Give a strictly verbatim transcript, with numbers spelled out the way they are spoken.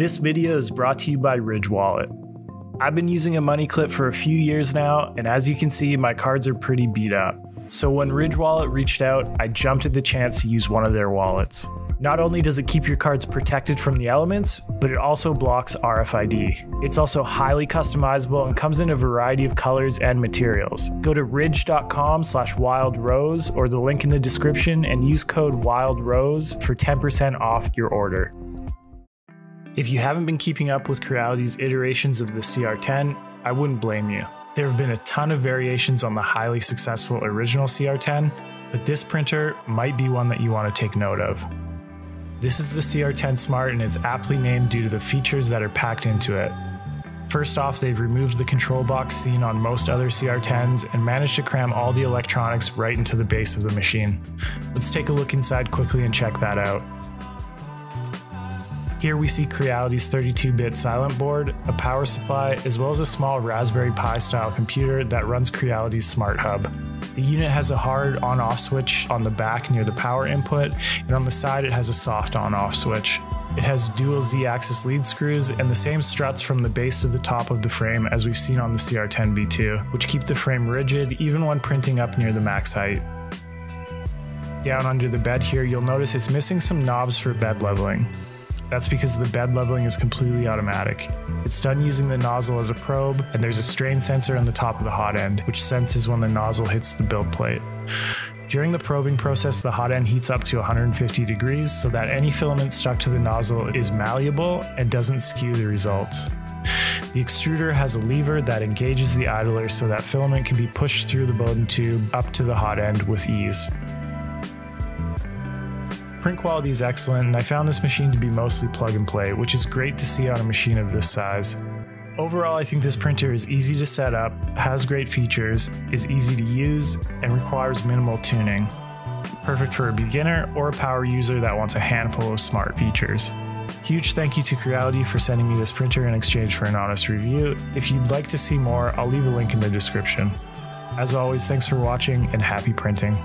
This video is brought to you by Ridge Wallet. I've been using a money clip for a few years now, and as you can see, my cards are pretty beat up. So when Ridge Wallet reached out, I jumped at the chance to use one of their wallets. Not only does it keep your cards protected from the elements, but it also blocks R F I D. It's also highly customizable and comes in a variety of colors and materials. Go to ridge dot com slash wild rose or the link in the description and use code wild rose for ten percent off your order. If you haven't been keeping up with Creality's iterations of the C R ten, I wouldn't blame you. There have been a ton of variations on the highly successful original C R ten, but this printer might be one that you want to take note of. This is the C R ten Smart, and it's aptly named due to the features that are packed into it. First off, they've removed the control box seen on most other C R tens and managed to cram all the electronics right into the base of the machine. Let's take a look inside quickly and check that out. Here we see Creality's thirty-two bit silent board, a power supply, as well as a small Raspberry Pi style computer that runs Creality's Smart Hub. The unit has a hard on-off switch on the back near the power input, and on the side it has a soft on-off switch. It has dual Z-axis lead screws and the same struts from the base to the top of the frame as we've seen on the C R ten V two, which keep the frame rigid even when printing up near the max height. Down under the bed here, you'll notice it's missing some knobs for bed leveling. That's because the bed leveling is completely automatic. It's done using the nozzle as a probe, and there's a strain sensor on the top of the hot end, which senses when the nozzle hits the build plate. During the probing process, the hot end heats up to one hundred fifty degrees so that any filament stuck to the nozzle is malleable and doesn't skew the results. The extruder has a lever that engages the idler so that filament can be pushed through the Bowden tube up to the hot end with ease. Print quality is excellent, and I found this machine to be mostly plug and play, which is great to see on a machine of this size. Overall, I think this printer is easy to set up, has great features, is easy to use, and requires minimal tuning. Perfect for a beginner or a power user that wants a handful of smart features. Huge thank you to Creality for sending me this printer in exchange for an honest review. If you'd like to see more, I'll leave a link in the description. As always, thanks for watching and happy printing.